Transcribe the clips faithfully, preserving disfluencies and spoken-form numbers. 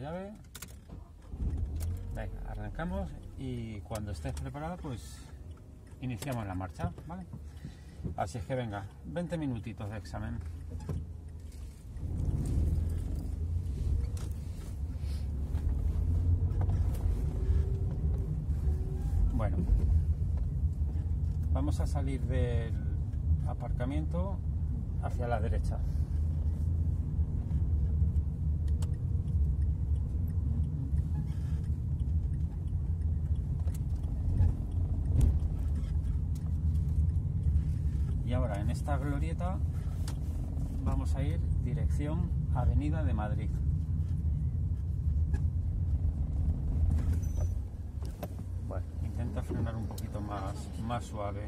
la llave. Venga, arrancamos y cuando estés preparado pues iniciamos la marcha, ¿vale? Así es que venga, veinte minutitos de examen. Bueno, vamos a salir del aparcamiento hacia la derecha. Y ahora en esta glorieta vamos a ir dirección Avenida de Madrid. Bueno, intenta frenar un poquito más, más suave.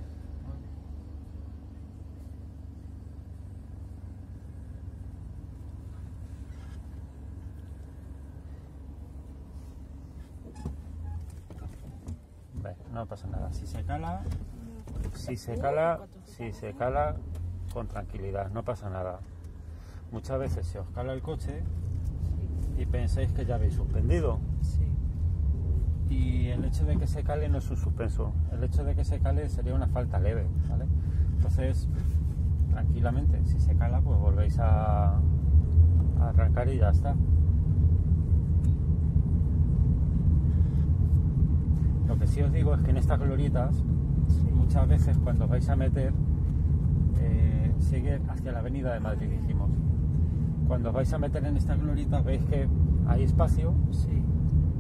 Bueno, no pasa nada, si se cala... Si se cala, si se cala, con tranquilidad, no pasa nada. Muchas veces se os cala el coche y pensáis que ya habéis suspendido. Y el hecho de que se cale no es un suspenso. El hecho de que se cale sería una falta leve, ¿vale? Entonces, tranquilamente, si se cala, pues volvéis a, a arrancar y ya está. Lo que sí os digo es que en estas glorietas... Muchas veces cuando os vais a meter, eh, sigue hacia la Avenida de Madrid, dijimos. Cuando os vais a meter en esta glorieta veis que hay espacio, sí,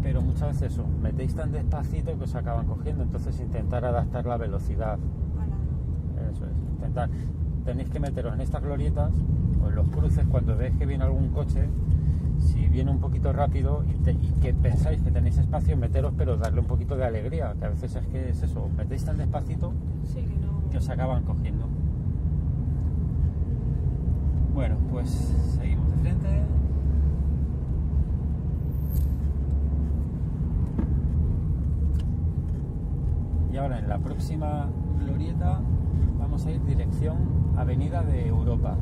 pero muchas veces os metéis tan despacito que os acaban cogiendo. Entonces intentar adaptar la velocidad. Hola. Eso es, intentar. Tenéis que meteros en estas glorietas o en los cruces cuando veis que viene algún coche. Si viene un poquito rápido y, te, y que pensáis que tenéis espacio, meteros, pero darle un poquito de alegría, que a veces es que es eso, metéis tan despacito, sí, que, no... que os acaban cogiendo. Bueno, pues seguimos de frente. Y ahora en la próxima glorieta vamos a ir dirección Avenida de Europa.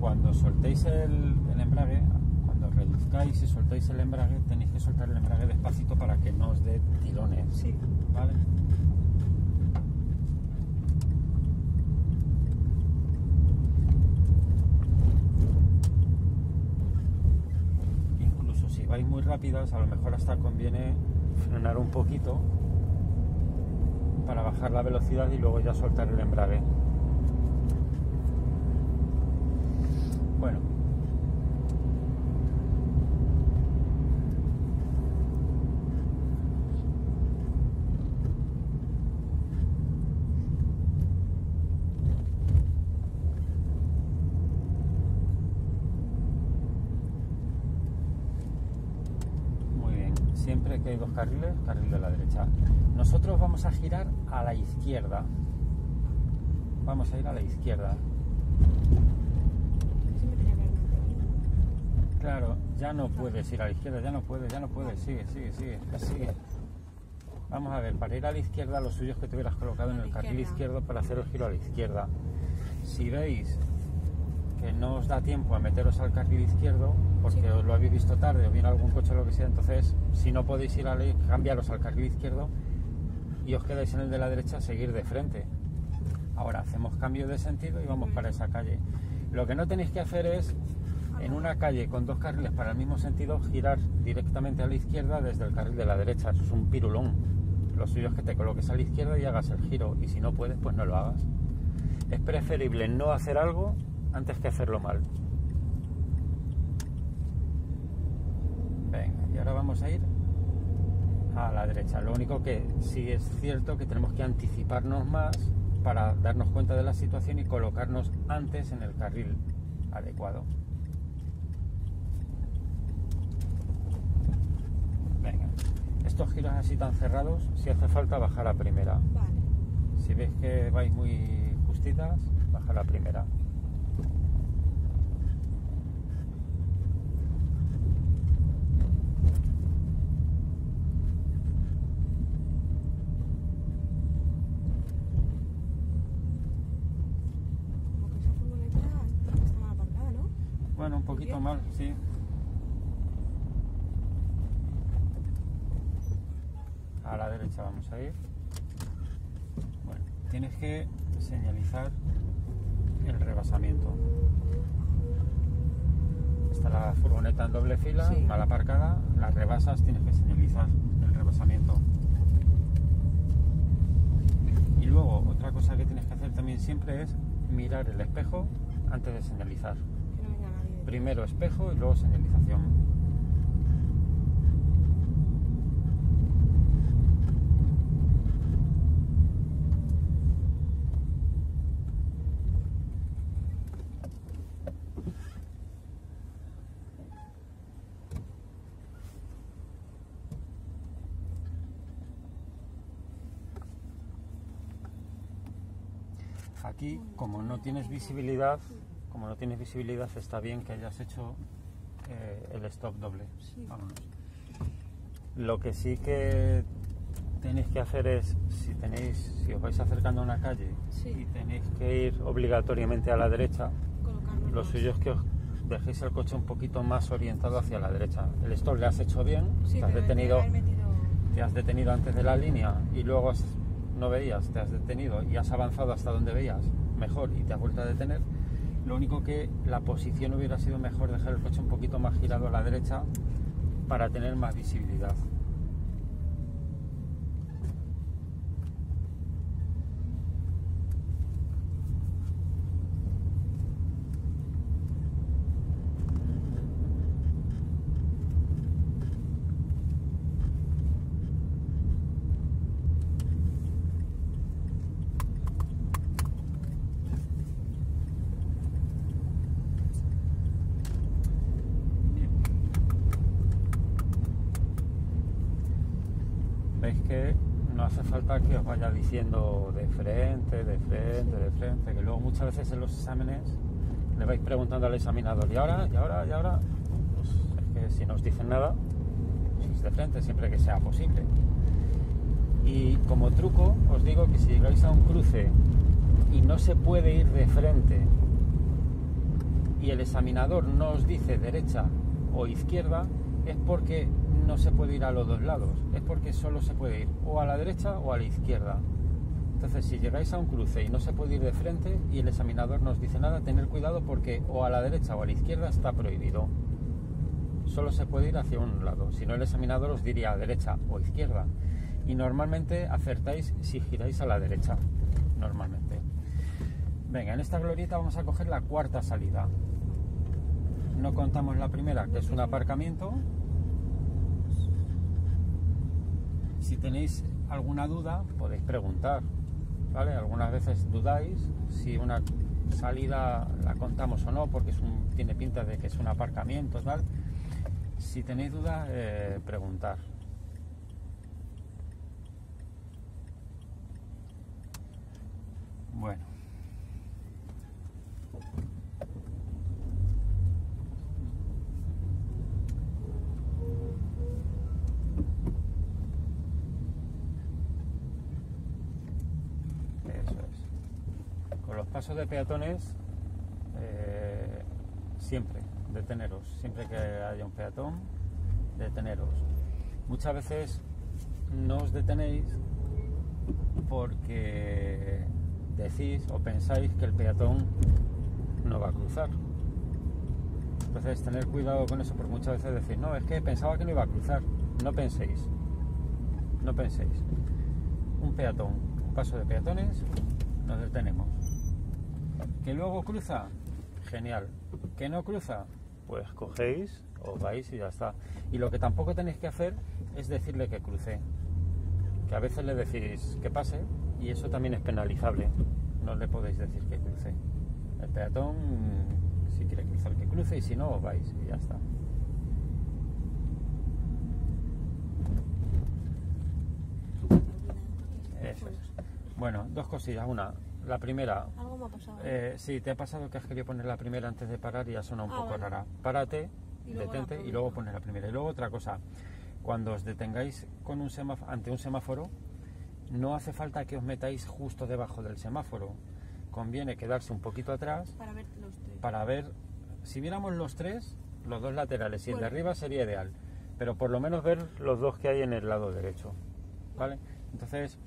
Cuando soltéis el, el embrague, cuando reduzcáis y soltáis el embrague, tenéis que soltar el embrague despacito para que no os dé tirones. Sí. ¿Vale? Incluso si vais muy rápidas, a lo mejor hasta conviene frenar un poquito para bajar la velocidad y luego ya soltar el embrague. Bueno, muy bien, siempre que hay dos carriles, carril de la derecha. Nosotros vamos a girar a la izquierda, vamos a ir a la izquierda. Claro, ya no puedes ir a la izquierda, ya no puedes, ya no puedes, sigue, sigue, sigue, sigue. Vamos a ver, para ir a la izquierda lo suyo es que te hubieras colocado en el carril izquierdo para hacer el giro a la izquierda. Si veis que no os da tiempo a meteros al carril izquierdo, porque os lo habéis visto tarde o viene algún coche o lo que sea, entonces si no podéis ir a la izquierda, cambiaros al carril izquierdo y os quedáis en el de la derecha a seguir de frente. Ahora hacemos cambio de sentido y vamos para esa calle. Lo que no tenéis que hacer es... En una calle con dos carriles para el mismo sentido, girar directamente a la izquierda desde el carril de la derecha. Eso es un pirulón. Lo suyo es que te coloques a la izquierda y hagas el giro. Y si no puedes, pues no lo hagas. Es preferible no hacer algo antes que hacerlo mal. Venga, y ahora vamos a ir a la derecha. Lo único que sí es cierto que tenemos que anticiparnos más para darnos cuenta de la situación y colocarnos antes en el carril adecuado. Estos giros así tan cerrados, si hace falta bajar a primera. Vale. Si veis que vais muy justitas, bajar a primera. Bueno, un poquito mal, sí. A la derecha vamos a ir. Bueno, tienes que señalizar el rebasamiento. Está la furgoneta en doble fila, sí, mal aparcada, la rebasas, tienes que señalizar el rebasamiento. Y luego, otra cosa que tienes que hacer también siempre es mirar el espejo antes de señalizar. No, primero espejo y luego señalización. Aquí, como no tienes visibilidad, como no tienes visibilidad, está bien que hayas hecho eh, el stop doble. Vámonos. Lo que sí que tenéis que hacer es, si tenéis, si os vais acercando a una calle, sí, y tenéis que ir obligatoriamente a la derecha, lo suyo es que os dejéis el coche un poquito más orientado hacia la derecha. El stop le has hecho bien, sí, te has detenido, metido... te has detenido antes de la línea y luego has... no veías, te has detenido y has avanzado hasta donde veías mejor y te has vuelto a detener. Lo único que la posición hubiera sido mejor dejar el coche un poquito más girado a la derecha para tener más visibilidad. Veis que no hace falta que os vaya diciendo de frente, de frente, de frente, que luego muchas veces en los exámenes le vais preguntando al examinador, y ahora, y ahora, y ahora, pues es que si no os dicen nada, pues es de frente, siempre que sea posible. Y como truco os digo que si llegáis a un cruce y no se puede ir de frente y el examinador no os dice derecha o izquierda, es porque no se puede ir a los dos lados, es porque solo se puede ir o a la derecha o a la izquierda. Entonces, si llegáis a un cruce y no se puede ir de frente y el examinador no os dice nada, tener cuidado porque o a la derecha o a la izquierda está prohibido. Solo se puede ir hacia un lado, si no el examinador os diría derecha o izquierda. Y normalmente acertáis si giráis a la derecha, normalmente. Venga, en esta glorieta vamos a coger la cuarta salida. No contamos la primera, que es un aparcamiento. Si tenéis alguna duda, podéis preguntar, ¿vale? Algunas veces dudáis si una salida la contamos o no, porque es un, tiene pinta de que es un aparcamiento, ¿vale? Si tenéis dudas, eh, preguntar. Bueno. Paso de peatones, eh, siempre deteneros, siempre que haya un peatón, deteneros. Muchas veces no os detenéis porque decís o pensáis que el peatón no va a cruzar. Entonces, tener cuidado con eso, porque muchas veces decís, no, es que pensaba que no iba a cruzar. No penséis, no penséis. Un peatón, un paso de peatones, nos detenemos. ¿Que luego cruza? Genial. ¿Que no cruza? Pues cogéis, os vais y ya está. Y lo que tampoco tenéis que hacer es decirle que cruce. Que a veces le decís que pase y eso también es penalizable. No le podéis decir que cruce. El peatón, si quiere cruzar, que cruce, y si no, os vais y ya está. Eso es. Bueno, dos cosillas. Una... La primera, ¿algo me ha pasado? Eh, sí, te ha pasado que has querido poner la primera antes de parar y ha sonado un ah, poco vale. rara. Párate, y detente y luego pones la primera. Y luego otra cosa, cuando os detengáis con un semáforo, ante un semáforo, no hace falta que os metáis justo debajo del semáforo. Conviene quedarse un poquito atrás para ver, los tres. para ver si viéramos los tres, los dos laterales y el bueno. de arriba sería ideal, pero por lo menos ver los dos que hay en el lado derecho, ¿vale? Entonces,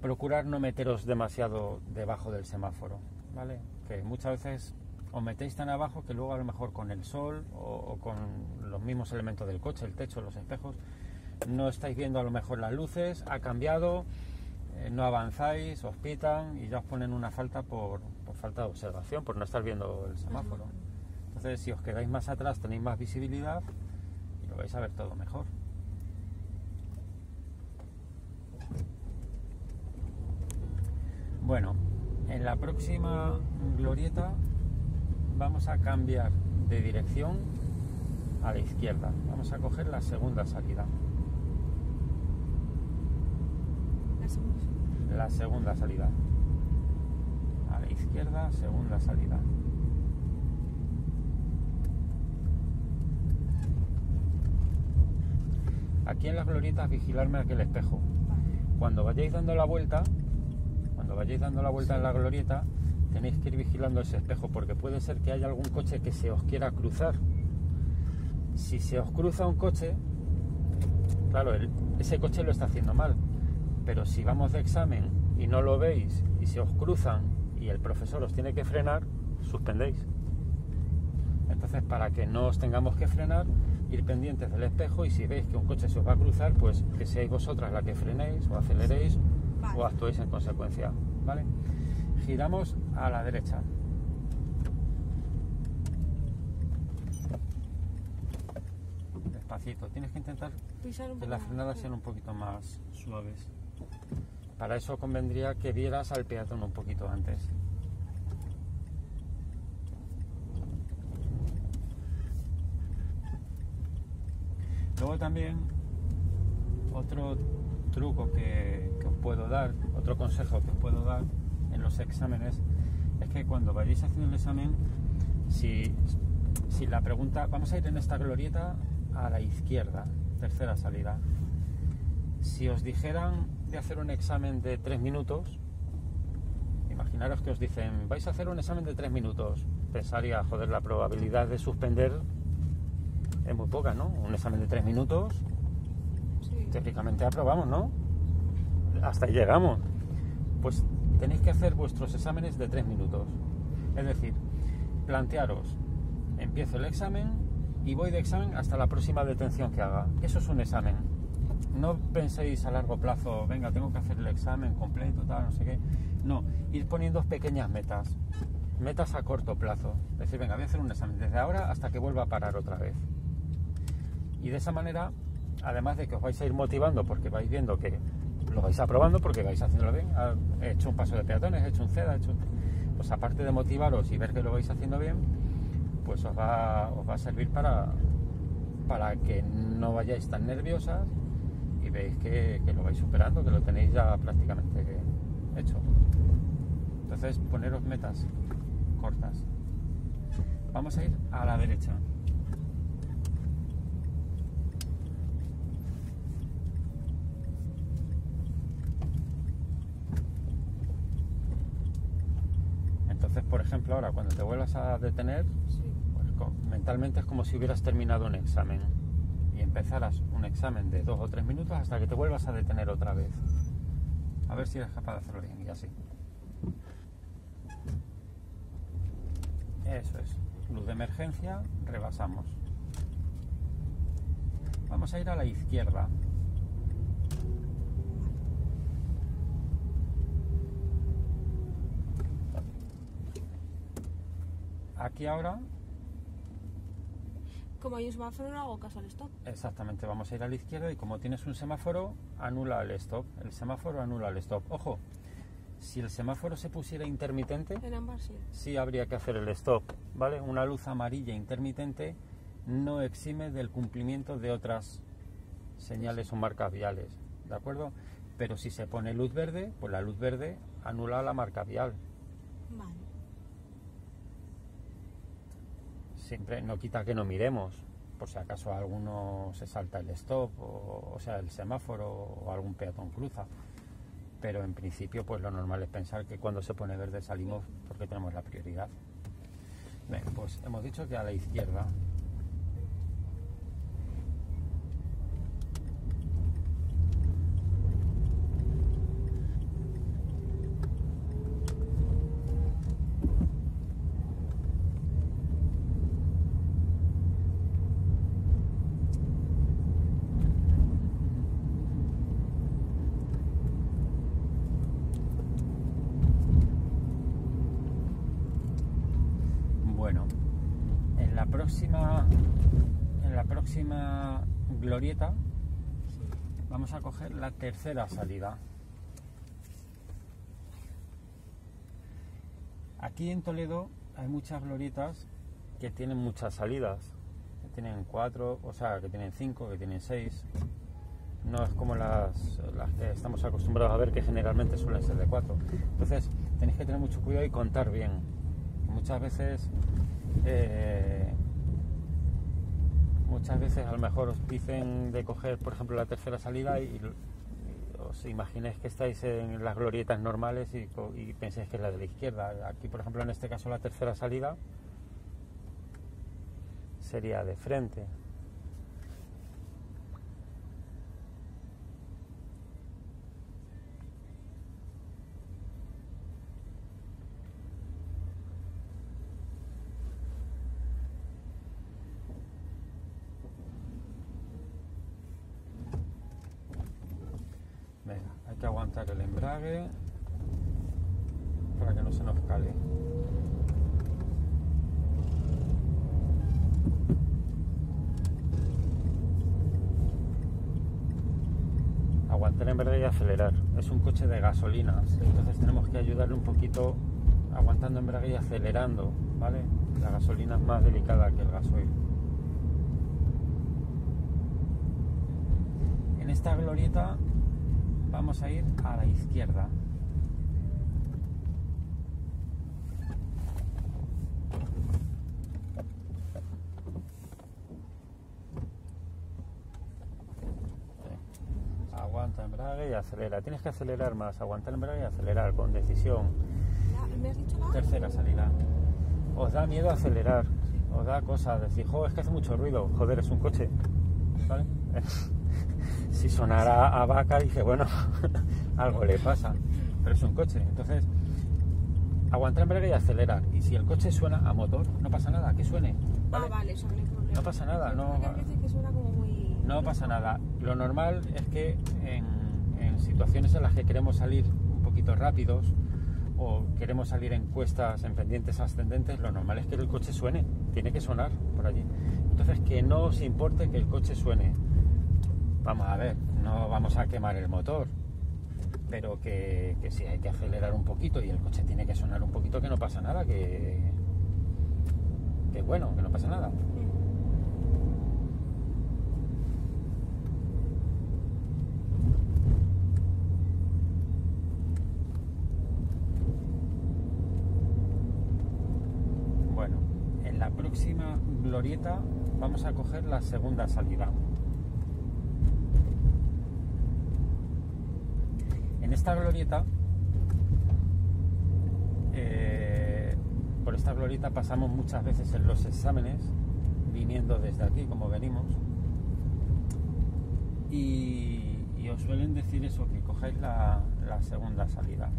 procurar no meteros demasiado debajo del semáforo, ¿vale? Que muchas veces os metéis tan abajo que luego a lo mejor con el sol o, o con los mismos elementos del coche, el techo, los espejos, no estáis viendo a lo mejor las luces, ha cambiado, eh, no avanzáis, os pitan y ya os ponen una falta por, por falta de observación, por no estar viendo el semáforo. Entonces, si os quedáis más atrás tenéis más visibilidad y lo vais a ver todo mejor. Bueno, en la próxima glorieta vamos a cambiar de dirección a la izquierda. Vamos a coger la segunda salida. La segunda salida. La segunda salida. A la izquierda, segunda salida. Aquí en las glorietas vigilarme aquel espejo. Cuando vayáis dando la vuelta, cuando vayáis dando la vuelta en la glorieta, tenéis que ir vigilando ese espejo porque puede ser que haya algún coche que se os quiera cruzar. Si se os cruza un coche, claro, el, ese coche lo está haciendo mal, pero si vamos de examen y no lo veis y se os cruzan y el profesor os tiene que frenar, suspendéis. Entonces, para que no os tengamos que frenar, ir pendientes del espejo y si veis que un coche se os va a cruzar, pues que seáis vosotras la que frenéis o aceleréis vale. o actuéis en consecuencia, ¿vale? Giramos a la derecha. Despacito, tienes que intentar que las frenadas sean un poquito más suaves. Para eso convendría que vieras al peatón un poquito antes. Luego también otro truco que, que os puedo dar, otro consejo que os puedo dar en los exámenes, es que cuando vayáis haciendo el examen, si, si la pregunta, vamos a ir en esta glorieta a la izquierda, tercera salida, si os dijeran de hacer un examen de tres minutos, imaginaros que os dicen, vais a hacer un examen de tres minutos, pensaría, joder, la probabilidad de suspender es muy poca, ¿no? Un examen de tres minutos, sí. Teóricamente aprobamos, ¿no? Hasta ahí llegamos. Pues tenéis que hacer vuestros exámenes de tres minutos. Es decir, plantearos, empiezo el examen y voy de examen hasta la próxima detención que haga. Eso es un examen. No penséis a largo plazo, venga, tengo que hacer el examen completo, tal, no sé qué. No, ir poniendo pequeñas metas, metas a corto plazo. Es decir, venga, voy a hacer un examen desde ahora hasta que vuelva a parar otra vez. Y de esa manera, además de que os vais a ir motivando porque vais viendo que lo vais aprobando porque vais haciéndolo bien, he hecho un paso de peatones, he hecho un ceda, he hecho... pues aparte de motivaros y ver que lo vais haciendo bien, pues os va, os va a servir para, para que no vayáis tan nerviosas y veis que, que lo vais superando, que lo tenéis ya prácticamente hecho. Entonces, poneros metas cortas. Vamos a ir a la derecha. Entonces, por ejemplo, ahora cuando te vuelvas a detener, sí. pues, mentalmente es como si hubieras terminado un examen y empezaras un examen de dos o tres minutos hasta que te vuelvas a detener otra vez. A ver si eres capaz de hacerlo bien y así. Eso es. Luz de emergencia, rebasamos. Vamos a ir a la izquierda. Aquí ahora, como hay un semáforo no hago caso al stop. Exactamente, vamos a ir a la izquierda y como tienes un semáforo, anula el stop. El semáforo anula el stop. Ojo, si el semáforo se pusiera intermitente, en ambas sí. sí habría que hacer el stop, ¿vale? Una luz amarilla intermitente no exime del cumplimiento de otras señales o marcas viales, ¿de acuerdo? Pero si se pone luz verde, pues la luz verde anula la marca vial. Vale. Siempre no quita que no miremos, por si acaso a alguno se salta el stop, o, o sea, el semáforo, o algún peatón cruza. Pero en principio, pues lo normal es pensar que cuando se pone verde salimos porque tenemos la prioridad. Bien, pues hemos dicho que a la izquierda. Bueno, en la próxima, en la próxima glorieta vamos a coger la tercera salida. Aquí en Toledo hay muchas glorietas que tienen muchas salidas, que tienen cuatro, o sea, que tienen cinco, que tienen seis. No es como las, las que estamos acostumbrados a ver, que generalmente suelen ser de cuatro. Entonces tenéis que tener mucho cuidado y contar bien. Muchas veces, eh, muchas veces a lo mejor os dicen de coger, por ejemplo, la tercera salida y, y os imagináis que estáis en las glorietas normales y, y pensáis que es la de la izquierda. Aquí, por ejemplo, en este caso la tercera salida sería de frente. Hay que aguantar el embrague para que no se nos cale. Aguantar el embrague y acelerar. Es un coche de gasolina, entonces tenemos que ayudarle un poquito aguantando el embrague y acelerando, ¿vale? La gasolina es más delicada que el gasoil. En esta glorieta vamos a ir a la izquierda. Aguanta embrague y acelera. Tienes que acelerar más. Aguantar embrague y acelerar con decisión. Tercera salida. Os da miedo acelerar. Os da cosa decir, jo, es que hace mucho ruido. Joder, es un coche. ¿Vale? Si sonara a vaca, dije, bueno, algo le pasa, pero es un coche. Entonces, aguantar embrague y acelerar. Y si el coche suena a motor, no pasa nada, que suene. ¿Vale? Ah, vale, eso no es problema. No pasa nada, no, que suena como muy... no pasa nada. Lo normal es que en, en situaciones en las que queremos salir un poquito rápidos o queremos salir en cuestas, en pendientes ascendentes, lo normal es que el coche suene, tiene que sonar por allí. Entonces, que no os importe que el coche suene. Vamos a ver, no vamos a quemar el motor, pero que, que si hay que acelerar un poquito y el coche tiene que sonar un poquito, que no pasa nada, que, que bueno, que no pasa nada. Bueno, en la próxima glorieta vamos a coger la segunda salida. Esta glorieta, eh, por esta glorieta pasamos muchas veces en los exámenes, viniendo desde aquí como venimos, y, y os suelen decir eso, que cogáis la, la segunda salida.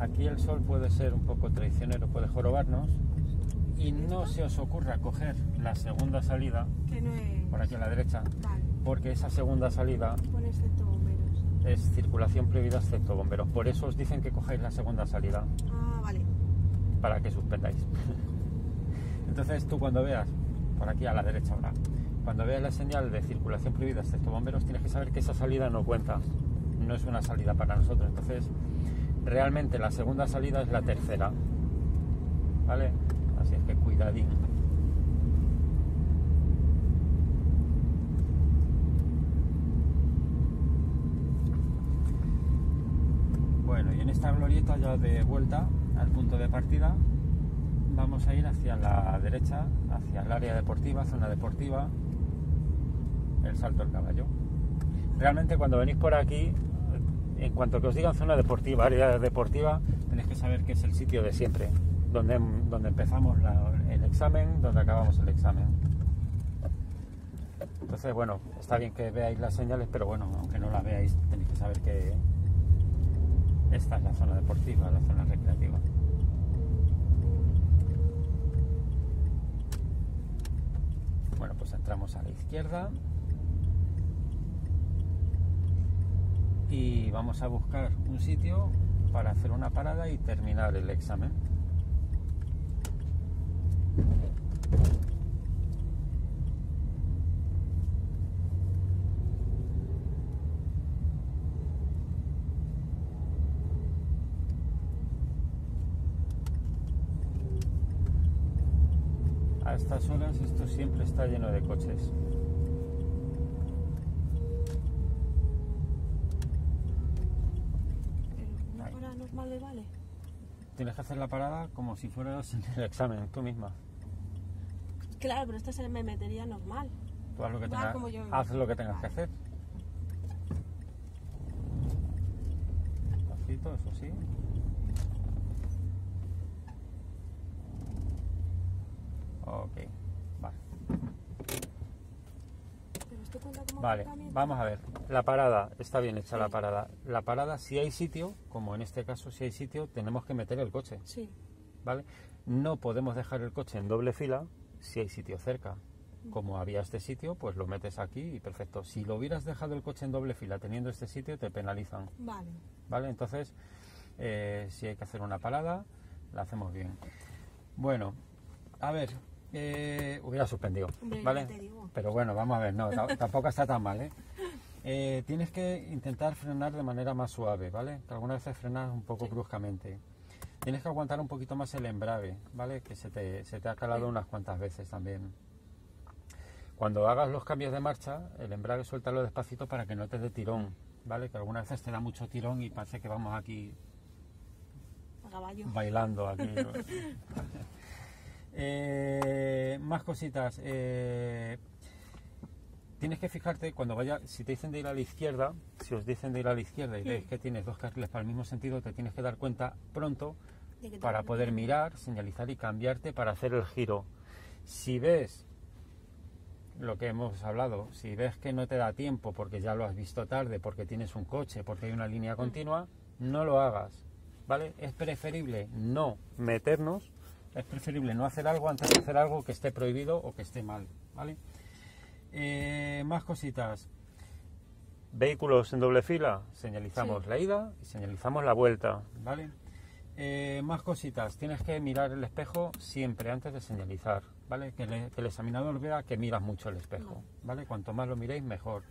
Aquí el sol puede ser un poco traicionero, puede jorobarnos. Y no se os ocurra coger la segunda salida, que no es... por aquí a la derecha, vale. Porque esa segunda salida bueno, excepto bomberos. Es circulación prohibida excepto bomberos. Por eso os dicen que cojáis la segunda salida. Ah, vale. Para que suspendáis. Entonces tú cuando veas, por aquí a la derecha ahora, cuando veas la señal de circulación prohibida excepto bomberos, tienes que saber que esa salida no cuenta. No es una salida para nosotros. Entonces, realmente la segunda salida es la tercera. ¿Vale? Así es que cuidadín. Bueno, y en esta glorieta ya de vuelta al punto de partida vamos a ir hacia la derecha, hacia el área deportiva, zona deportiva, el salto del caballo. Realmente cuando venís por aquí en cuanto que os digan zona deportiva, área deportiva, tenéis que saber que es el sitio de siempre, donde, donde empezamos la, el examen, donde acabamos el examen. Entonces, bueno, está bien que veáis las señales, pero bueno, aunque no las veáis, tenéis que saber que esta es la zona deportiva, la zona recreativa. Bueno, pues entramos a la izquierda y vamos a buscar un sitio para hacer una parada y terminar el examen. A estas horas esto siempre está lleno de coches. ¿Una parada normal le vale? Tienes que hacer la parada como si fueras en el examen, tú misma. Claro, pero esta se me metería normal. Tú haz lo que, tenga, yo... haz lo que tengas que hacer. Despacito, eso sí. Ok, vale. Vale, vamos a ver. La parada, está bien hecha la parada. La parada, si hay sitio, como en este caso, si hay sitio, tenemos que meter el coche. Sí. ¿Vale? No podemos dejar el coche en doble fila si hay sitio cerca. Como había este sitio, pues lo metes aquí y perfecto. Si lo hubieras dejado el coche en doble fila teniendo este sitio, te penalizan. Vale. Vale, entonces, eh, si hay que hacer una parada, la hacemos bien. Bueno, a ver... Eh, hubiera suspendido, hombre, ¿vale? Pero bueno, vamos a ver, no, tampoco está tan mal, ¿eh? Eh, tienes que intentar frenar de manera más suave, ¿vale? Que algunas veces frenas un poco sí. bruscamente. Tienes que aguantar un poquito más el embrague, ¿vale? Que se te, se te ha calado sí. unas cuantas veces también. Cuando hagas los cambios de marcha, el embrague suéltalo despacito para que no te dé tirón, ¿vale? Que algunas veces te da mucho tirón y parece que vamos aquí... A caballo. Bailando aquí. Eh, más cositas, eh, tienes que fijarte cuando vaya, si te dicen de ir a la izquierda, si os dicen de ir a la izquierda y sí. veis que tienes dos carriles para el mismo sentido, te tienes que dar cuenta pronto para poder mirar, señalizar y cambiarte para hacer el giro. Si ves lo que hemos hablado, si ves que no te da tiempo porque ya lo has visto tarde, porque tienes un coche, porque hay una línea continua, no lo hagas, ¿vale? Es preferible no meternos. Es preferible no hacer algo antes de hacer algo que esté prohibido o que esté mal, ¿vale? Eh, más cositas. Vehículos en doble fila, señalizamos sí. la ida y señalizamos la vuelta, ¿vale? Eh, más cositas. Tienes que mirar el espejo siempre antes de señalizar, ¿vale? Que, le, que el examinador vea que miras mucho el espejo, ¿vale? Cuanto más lo miréis, mejor.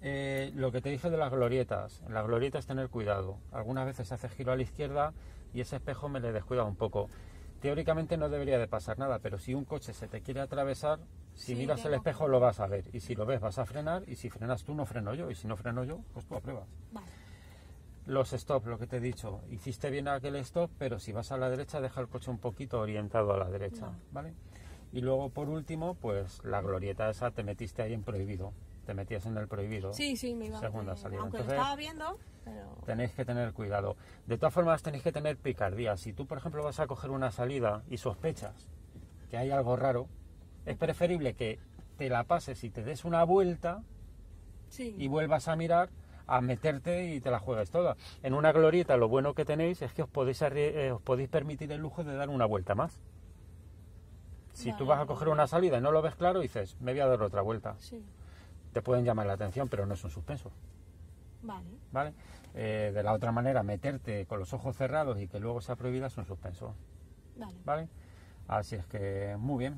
Eh, lo que te dije de las glorietas. En las glorietas tener cuidado. Algunas veces haces giro a la izquierda y ese espejo me le descuida un poco. Teóricamente no debería de pasar nada, pero si un coche se te quiere atravesar, si sí, miras el espejo que... lo vas a ver, y si lo ves vas a frenar, y si frenas tú no freno yo, y si no freno yo, pues tú apruebas. Vale. Los stops, lo que te he dicho, hiciste bien aquel stop, pero si vas a la derecha deja el coche un poquito orientado a la derecha, no. ¿vale? Y luego por último, pues la glorieta esa te metiste ahí en prohibido, te metías en el prohibido. Sí, sí, me iba segunda salida. Aunque entonces, lo estaba viendo... Pero... tenéis que tener cuidado. De todas formas, tenéis que tener picardía. Si tú, por ejemplo, vas a coger una salida y sospechas que hay algo raro, es preferible que te la pases y te des una vuelta sí. y vuelvas a mirar, a meterte y te la juegues toda. En una glorieta lo bueno que tenéis es que os podéis, eh, os podéis permitir el lujo de dar una vuelta más. Si vale, tú vas a coger una salida y no lo ves claro, dices, me voy a dar otra vuelta. Sí. Te pueden llamar la atención, pero no es un suspenso. Vale. ¿Vale? Eh, de la otra manera, meterte con los ojos cerrados y que luego sea prohibida es un suspenso. Vale. ¿Vale? Así es que muy bien.